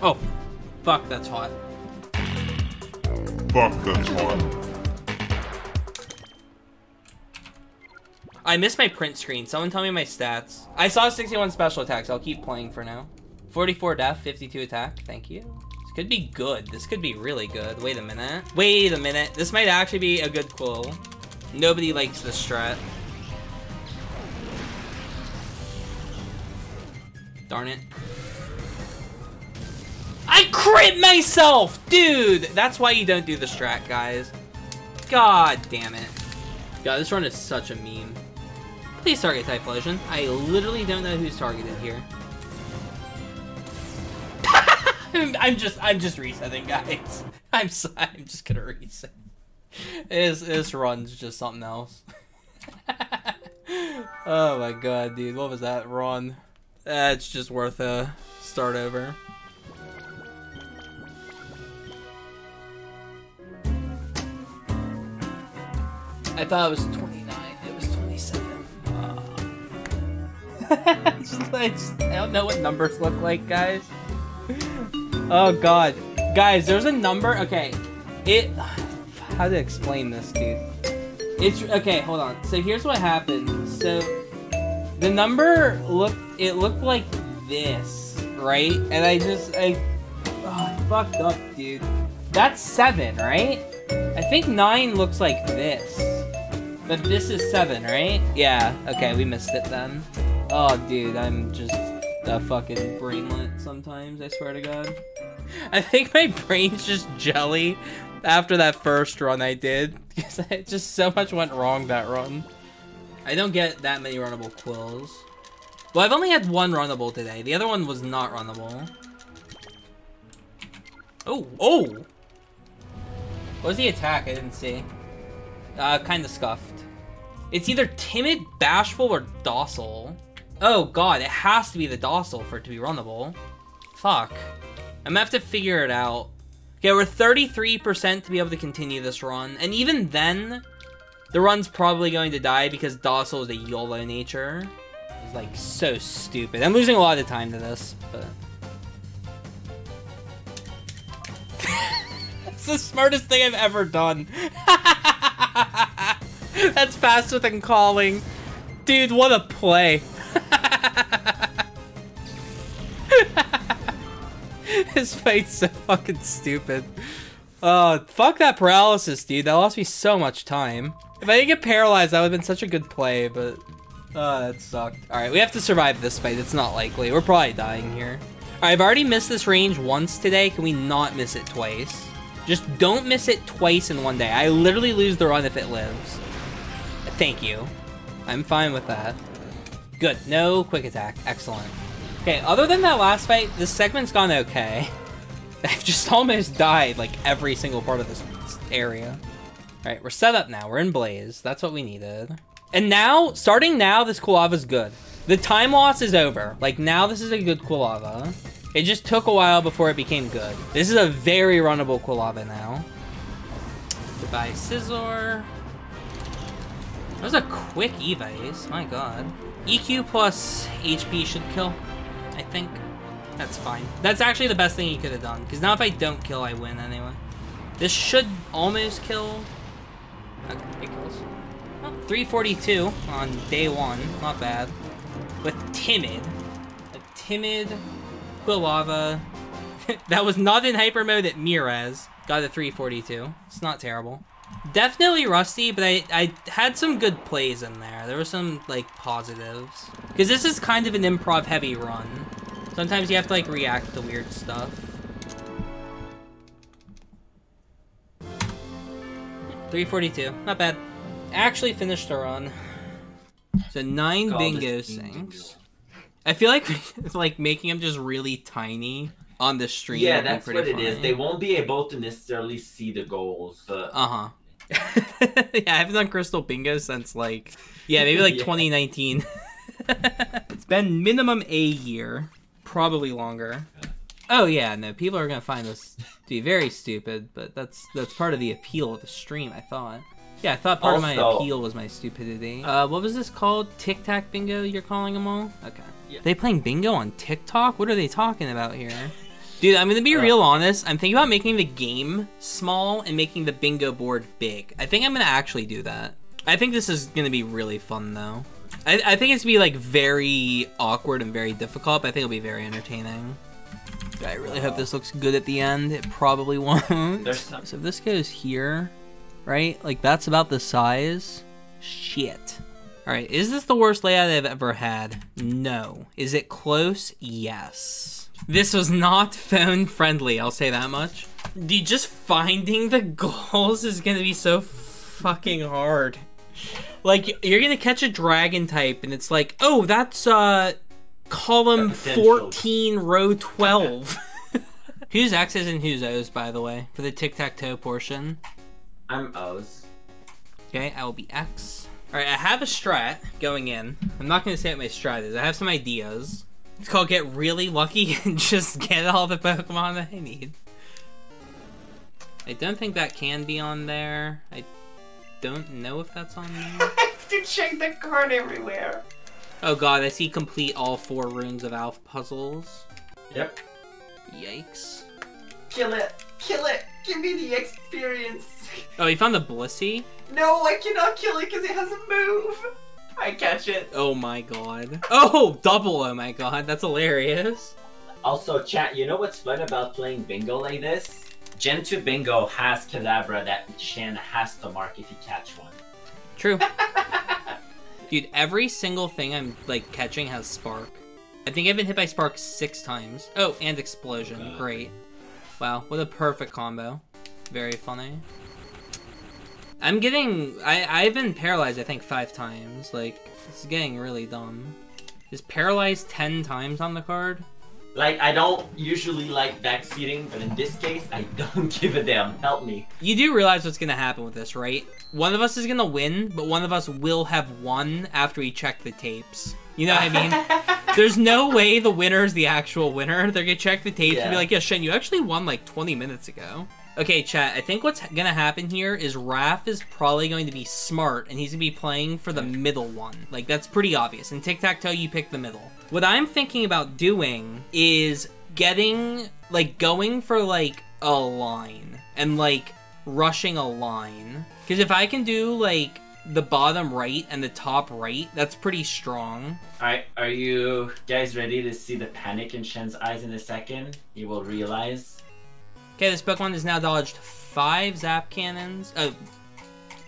Oh, fuck, that's hot. Fuck, that's hot. I missed my print screen. Someone tell me my stats. I saw 61 special attacks. I'll keep playing for now. 44 def, 52 attack. Thank you. This could be good. This could be really good. Wait a minute. Wait a minute. This might actually be a good quill. Nobody likes this strat. Darn it. I crit myself! Dude! That's why you don't do the strat, guys. God damn it. God, this run is such a meme. Please target Typhlosion. I literally don't know who's targeted here. I'm just resetting, guys. I'm just gonna reset. This run's just something else. Oh my god, dude. What was that run? It's just worth a start over. I thought it was 29. It was 27. I don't know what numbers look like, guys. Oh god, guys, there's a number. Okay, how to explain this, dude? It's okay. Hold on. So here's what happened. So the number looked like this, right? And I fucked up, dude. That's 7, right? I think 9 looks like this, but this is 7, right? Yeah. Okay, we missed it then. Oh, dude, I'm just a fucking brainlet sometimes. I swear to God. I think my brain's just jelly after that first run I did, because just so much went wrong that run. I don't get that many runnable quills. Well, I've only had one runnable today. The other one was not runnable. Oh, oh! What was the attack? I didn't see. Kinda scuffed. It's either timid, bashful, or docile. Oh god, it has to be the docile for it to be runnable. Fuck. I'm gonna have to figure it out. Okay, we're 33% to be able to continue this run. And even then, the run's probably going to die because docile is a YOLO nature. It's like so stupid. I'm losing a lot of time to this, but... It's the smartest thing I've ever done. That's faster than calling. Dude, what a play. This fight's so fucking stupid. Oh, fuck that paralysis, dude. That lost me so much time. If I didn't get paralyzed, that would have been such a good play, but... Oh, that sucked. Alright, we have to survive this fight. It's not likely. We're probably dying here. Alright, I've already missed this range once today. Can we not miss it twice? Just don't miss it twice in one day. I literally lose the run if it lives. Thank you. I'm fine with that. Good. No quick attack. Excellent. Okay, other than that last fight, this segment's gone okay. I've just almost died, like, every single part of this area. Alright, we're set up now. We're in Blaze. That's what we needed. And now, starting now, this Quillava's good. The time loss is over. Like, now this is a good Quillava. It just took a while before it became good. This is a very runnable Quillava now. Goodbye, Scizor. That was a quick Evice. My god. EQ plus HP should kill, I think. That's fine. That's actually the best thing he could have done, because now if I don't kill, I win anyway. This should almost kill. Okay, it kills. Oh, 342 on day one. Not bad. With Timid. A Timid... Quillava. That was not in hyper mode at Miraz. Got a 342. It's not terrible. Definitely rusty, but I had some good plays in there. There were some, like, positives. Because this is kind of an improv heavy run. Sometimes you have to, like, react to weird stuff. 342. Not bad. Actually finished the run. So 9 bingo sinks. I feel like making them just really tiny on the stream. Yeah, that's what funny. It is. They won't be able to necessarily see the goals. Yeah, I haven't done Crystal Bingo since like, yeah, maybe like 2019. It's been minimum a year, probably longer. Oh yeah, no, people are gonna find this to be very stupid, but that's part of the appeal of the stream, I thought. Yeah, I thought part of my appeal was my stupidity. What was this called? Tic Tac Bingo, you're calling them all? Okay. Yeah. They playing bingo on TikTok? What are they talking about here? Dude, I'm gonna be real honest. I'm thinking about making the game small and making the bingo board big. I think I'm gonna actually do that. I think this is gonna be really fun though. I think it's gonna be like very awkward and very difficult, but I think it'll be very entertaining. I really hope this looks good at the end. It probably won't. So if this goes here, right? Like that's about the size. Shit. All right, is this the worst layout I've ever had? No. Is it close? Yes. This was not phone friendly, I'll say that much. Dude, just finding the goals is gonna be so fucking hard. Like, you're gonna catch a dragon type and it's like, oh, that's column 14, row 12. Who's X's and who's O's, by the way, for the tic-tac-toe portion? I'm O's. Okay, I will be X. All right, I have a strat going in. I'm not gonna say what my strat is. I have some ideas. It's called Get Really Lucky and just get all the Pokemon that I need. I don't think that can be on there. I don't know if that's on there. I have to check the card everywhere. Oh god, I see complete all 4 Runes of Alf puzzles. Yep. Yikes. Kill it. Kill it. Give me the experience. Oh, you found the Blissey? No, I cannot kill it because it has a move. I catch it. Oh my god. Oh, double, oh my god. That's hilarious. Also, chat, you know what's fun about playing bingo like this? Gen 2 bingo has Kadabra that Shan has to mark if you catch one. True. Dude, every single thing I'm like catching has Spark. I think I've been hit by Spark 6 times. Oh, and Explosion. Oh. Great. Wow, what a perfect combo. Very funny. I'm getting... I've been paralyzed, I think, 5 times. Like, it's getting really dumb. Is paralyzed 10 times on the card? Like, I don't usually like backseating, but in this case, I don't give a damn. Help me. You do realize what's gonna happen with this, right? One of us is gonna win, but one of us will have won after we check the tapes. You know what I mean? There's no way the winner's the actual winner. They're gonna check the tapes and be like, yeah, Shen, you actually won like 20 minutes ago. Okay, chat, I think what's gonna happen here is Raph is probably going to be smart and he's gonna be playing for the middle one. Like, that's pretty obvious. In tic-tac-toe, you pick the middle. What I'm thinking about doing is getting, like, going for, like, a line and, like, rushing a line. Because if I can do, like, the bottom right and the top right, that's pretty strong. All right, are you guys ready to see the panic in Shen's eyes in a second? You will realize... Okay, this Pokemon has now dodged 5 Zap Cannons. Oh,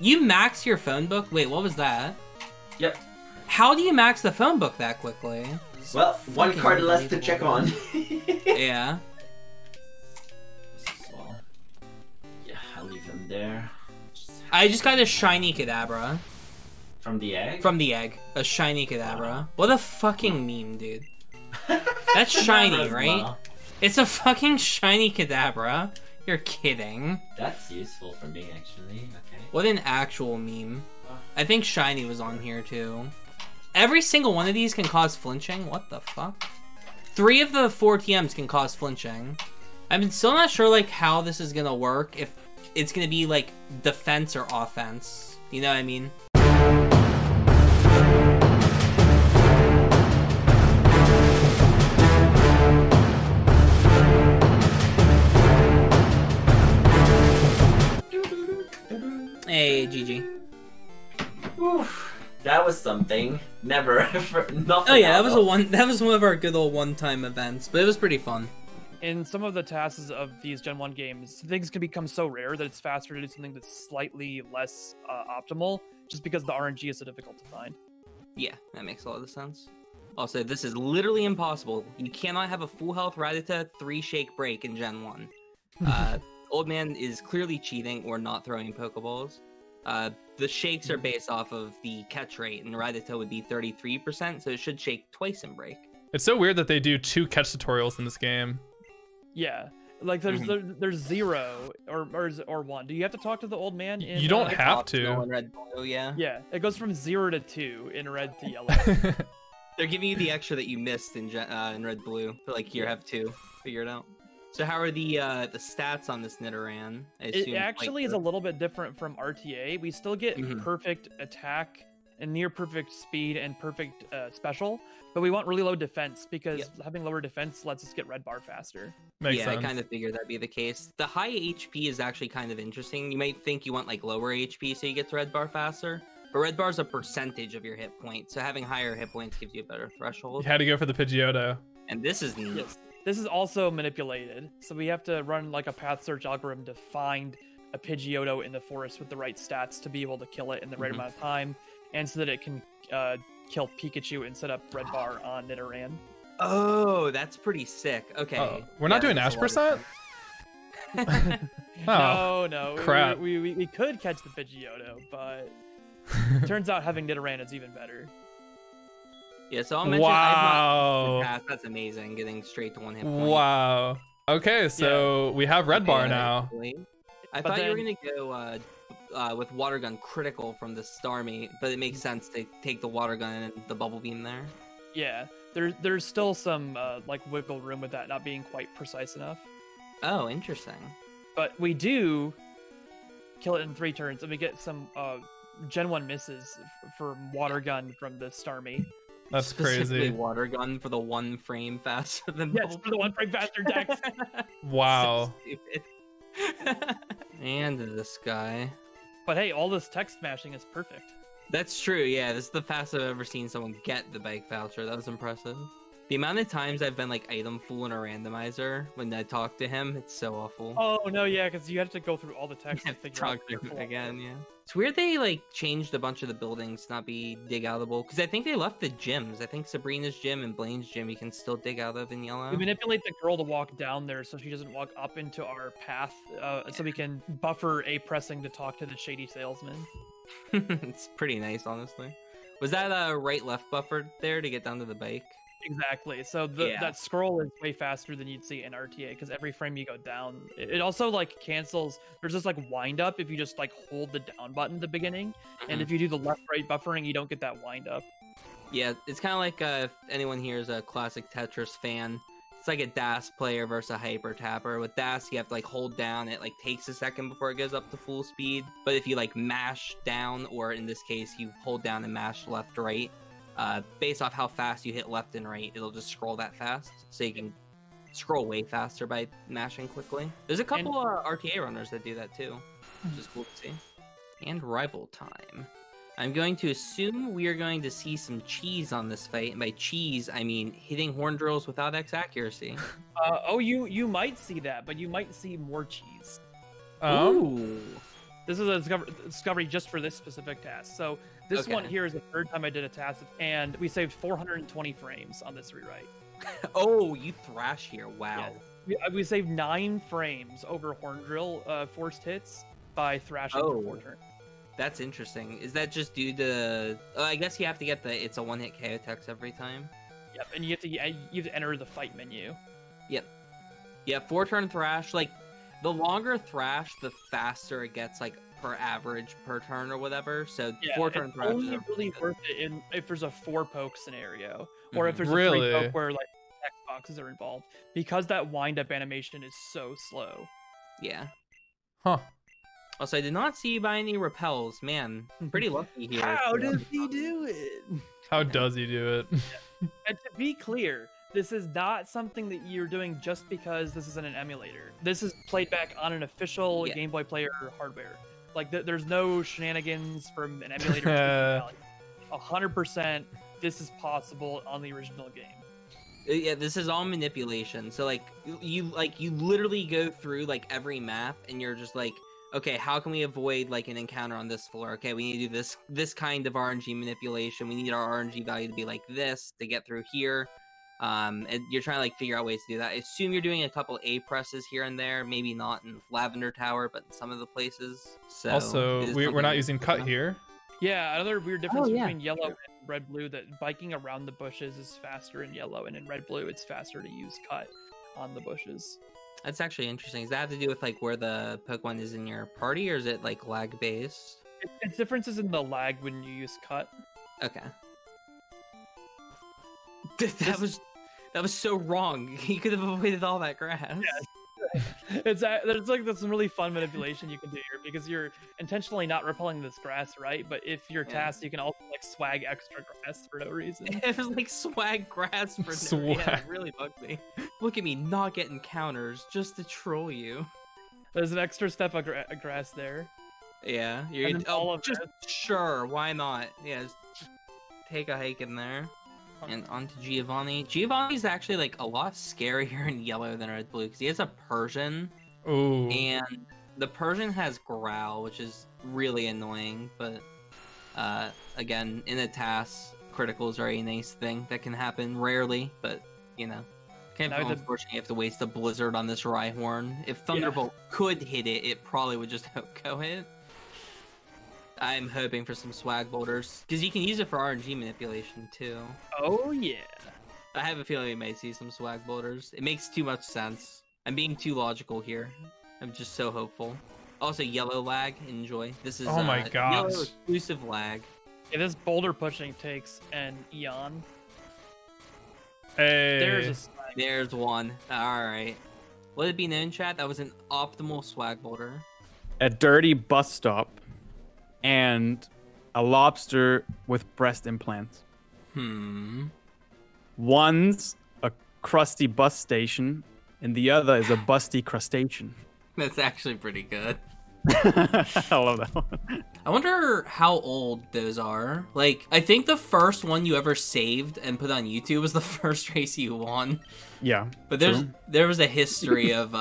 you max your phone book? Wait, what was that? Yep. How do you max the phone book that quickly? Well, one card less to check on. Yeah. Yeah, I'll leave them there. I just got a shiny Kadabra. From the egg? From the egg. A shiny Kadabra. What a fucking meme, dude. That's shiny, right? It's a fucking shiny Kadabra. You're kidding. That's useful for me, actually. Okay. What an actual meme. Oh. I think shiny was on here, too. Every single one of these can cause flinching. What the fuck? 3 of the 4 TMs can cause flinching. I'm still not sure, like, how this is gonna work. If it's gonna be, like, defense or offense. You know what I mean? Hey, GG. Oof, that was something. Never, nothing. Oh yeah, that was one of our good old one-time events, but it was pretty fun. In some of the tasks of these Gen 1 games, things can become so rare that it's faster to do something that's slightly less optimal, just because the RNG is so difficult to find. Yeah, that makes a lot of sense. Also, this is literally impossible. You cannot have a full health Rattata 3 shake break in Gen 1. Old man is clearly cheating or not throwing Pokeballs. The shakes are based off of the catch rate, and Rattata would be 33%, so it should shake twice and break. It's so weird that they do 2 catch tutorials in this game. Yeah, like there's 0 or 1. Do you have to talk to the old man? In, you don't have to. In red, blue, yeah. Yeah, it goes from 0 to 2 in red to yellow. They're giving you the extra that you missed in red blue. But like here, have 2. Figure it out. So how are the stats on this Nidoran? It actually is a little bit different from RTA. We still get perfect attack, and near perfect speed and perfect special, but we want really low defense because having lower defense lets us get red bar faster. Makes sense. I kind of figured that'd be the case. The high HP is actually kind of interesting. You might think you want like lower HP so you get to red bar faster, but red bar is a percentage of your hit points, so having higher hit points gives you a better threshold. You had to go for the Pidgeotto. And this is neat. Yes. This is also manipulated, so we have to run like a path search algorithm to find a Pidgeotto in the forest with the right stats to be able to kill it in the right amount of time, and so that it can kill Pikachu and set up red bar on Nidoran. Oh, that's pretty sick. Okay. We're not doing Ash percent? No. Crap. We could catch the Pidgeotto, but turns out having Nidoran is even better. Yeah, so I'll mention that's amazing, getting straight to one hit point. Wow. Okay, so we have red bar now. I thought you were going to go with water gun critical from the Starmie, but it makes sense to take the water gun and the bubble beam there. Yeah, there's still some like wiggle room with that not being quite precise enough. Oh, interesting. But we do kill it in 3 turns, and we get some Gen 1 misses for water gun from the Starmie. That's crazy. Water gun for the 1 frame faster than for the 1 frame faster dex. Wow. So and this guy. But hey, all this text smashing is perfect. That's true. Yeah, this is the fastest I've ever seen someone get the bike voucher. That was impressive. The amount of times I've been like item fool in a randomizer when I talk to him, it's so awful. Oh no, yeah, because you have to go through all the text and figure out again. Yeah, it's weird they like changed a bunch of the buildings to not be dig outable, because I think they left the gyms. I think Sabrina's gym and Blaine's gym you can still dig out of in yellow. We manipulate the girl to walk down there so she doesn't walk up into our path, so we can buffer a pressing to talk to the shady salesman. It's pretty nice, honestly. Was that a right-left buffer there to get down to the bike? Exactly. So that scroll is way faster than you'd see in RTA, because every frame you go down, it also like cancels. There's this like wind up if you just like hold the down button at the beginning, and if you do the left-right buffering, you don't get that wind up. Yeah, it's kind of like if anyone here is a classic Tetris fan, it's like a DAS player versus a hyper tapper. With DAS, you have to like hold down. It like takes a second before it goes up to full speed. But if you like mash down, or in this case, you hold down and mash left, right. Based off how fast you hit left and right, it'll just scroll that fast, so you can scroll way faster by mashing quickly. There's a couple RTA runners that do that too, which is cool to see. And rival time. I'm going to assume we are going to see some cheese on this fight, and by cheese I mean hitting horn drills without X accuracy. You might see that, but you might see more cheese. Ooh. This is a discovery just for this specific task. So this one here is the 3rd time I did a task, and we saved 420 frames on this rewrite. Oh, you thrash here. Wow. Yes. We saved 9 frames over Horn Drill forced hits by thrashing for 4 turns. That's interesting. Is that just due to... I guess you have to get the it's a one-hit KO text every time. Yep, and you have to enter the fight menu. Yep. Yeah, 4-turn thrash, like... The longer thrash, the faster it gets, like per average per turn or whatever. So 4-turn thrash is really worth it if there's a 4-poke scenario, or if there's a 3-poke where like text boxes are involved, because that wind up animation is so slow. Yeah. Huh. Also, I did not see you buy any repels. Man, pretty lucky here. How does he do it? How does he do it? And to be clear, this is not something that you're doing just because this isn't an emulator. This is played back on an official Game Boy player hardware. Like, there's no shenanigans from an emulator. 100%, this is possible on the original game. Yeah, this is all manipulation. So, like, you literally go through, like, every map, and you're just like, okay, how can we avoid, like, an encounter on this floor? Okay, we need to do this kind of RNG manipulation. We need our RNG value to be like this to get through here. And you're trying to like figure out ways to do that. I assume you're doing a couple A presses here and there, maybe not in Lavender Tower, but in some of the places. So also, we're not using cut here. Yeah, another weird difference between yellow and red blue, that biking around the bushes is faster in yellow, and in red blue it's faster to use cut on the bushes. That's actually interesting. Does that have to do with like where the Pokemon is in your party, or is it like lag based? It's differences in the lag when you use cut. Okay. That was so wrong. You could have avoided all that grass. Yeah. There's like some really fun manipulation you can do here, because you're intentionally not repelling this grass, right? But if you're tasked, you can also like swag extra grass for no reason. It was like swag grass for no reason. Yeah, it really bugged me. Look at me not getting counters just to troll you. There's an extra step of grass there. Yeah, you're gonna, oh, just that. Sure, why not? Yeah, just take a hike in there. And on to Giovanni. Giovanni's actually like a lot scarier in yellow than red blue because he has a Persian. Ooh. And the Persian has growl, which is really annoying, but again, in the task, critical is a very nice thing that can happen rarely, but you know. Can't be unfortunately have to waste a Blizzard on this Rhyhorn. If Thunderbolt could hit it, it probably would just go hit. I'm hoping for some swag boulders, because you can use it for RNG manipulation too. Oh yeah. I have a feeling we may see some swag boulders. It makes too much sense. I'm being too logical here. I'm just so hopeful. Also, yellow lag. Enjoy. This is yellow exclusive lag. Yeah, this boulder pushing takes an eon. Hey. There's one. All right. Let it be known, chat, that was an optimal swag boulder. A dirty bus stop. And a lobster with breast implants. Hmm. One's a crusty bus station, and the other is a busty crustacean. That's actually pretty good. I love that one. I wonder how old those are. Like, I think the first one you ever saved and put on YouTube was the first race you won. Yeah. But there was a history of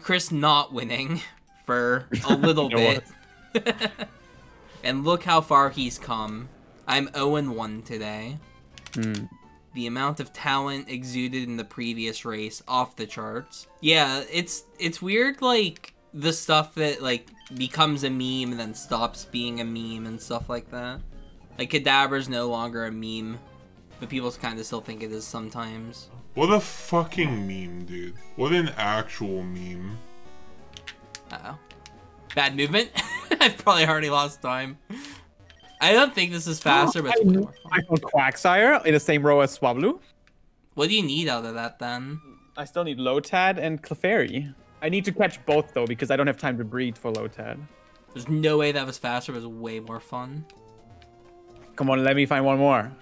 Chris not winning for a little bit. And look how far he's come. I'm 0-1 today. Mm. The amount of talent exuded in the previous race, off the charts. Yeah, it's weird, like, the stuff that, like, becomes a meme and then stops being a meme and stuff like that. Like, Kadabra's no longer a meme, but people kind of still think it is sometimes. What a fucking meme, dude. What an actual meme. Uh-oh. Bad movement. I've probably already lost time. I don't think this is faster, but it's way more fun. I found Quagsire in the same row as Swablu. What do you need out of that, then? I still need Lotad and Clefairy. I need to catch both, though, because I don't have time to breed for Lotad. There's no way that was faster. It was way more fun. Come on, let me find one more.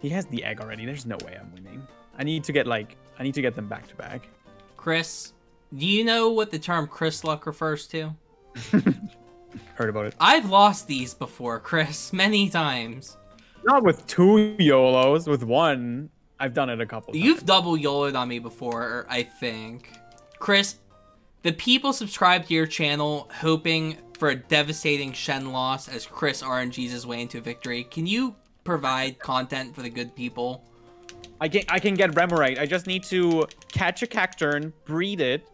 He has the egg already. There's no way I'm winning. I need to get them back to back. Chris, do you know what the term Chris luck refers to? Heard about it. I've lost these before, Chris, many times. Not with 2 YOLOs, with 1. I've done it a couple times. You've double YOLO'd on me before, I think. Chris, the people subscribe to your channel hoping for a devastating Shen loss as Chris RNGs his way into victory. Can you provide content for the good people? I can get Remoraid. I just need to catch a Cacturn, breed it,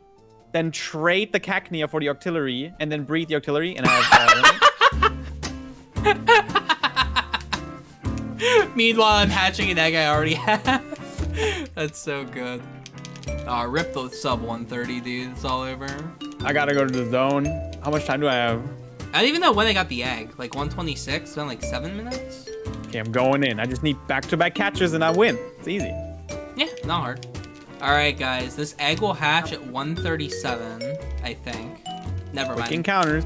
then trade the Cacnea for the Octillery, and then breed the Octillery, and I have... Meanwhile, I'm hatching an egg I already have. That's so good. Aw, rip the sub 130, dude. It's all over. I gotta go to the zone. How much time do I have? I don't even know when I got the egg. Like 126? It's been like 7 minutes? Okay, I'm going in. I just need back-to-back catches, and I win. It's easy. Yeah, not hard. Alright guys, this egg will hatch at 137, I think. Never mind. Quick counters.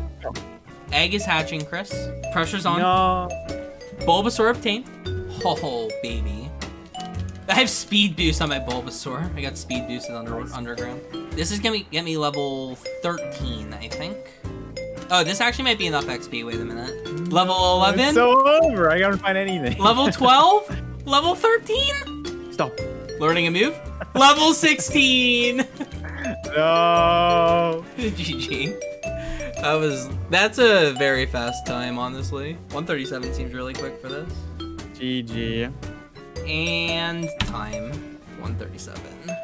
Egg is hatching, Chris. Pressure's on. No. Bulbasaur obtained. Oh, baby. I have speed boost on my Bulbasaur. I got speed boosted underground. This is gonna get me level 13, I think. Oh, this actually might be enough XP. Wait a minute. Level 11? It's so over. I gotta find anything. Level 12? Level 13? Stop. Learning a move? Level 16! No! GG. That's a very fast time, honestly. 137 seems really quick for this. GG. And time. 137.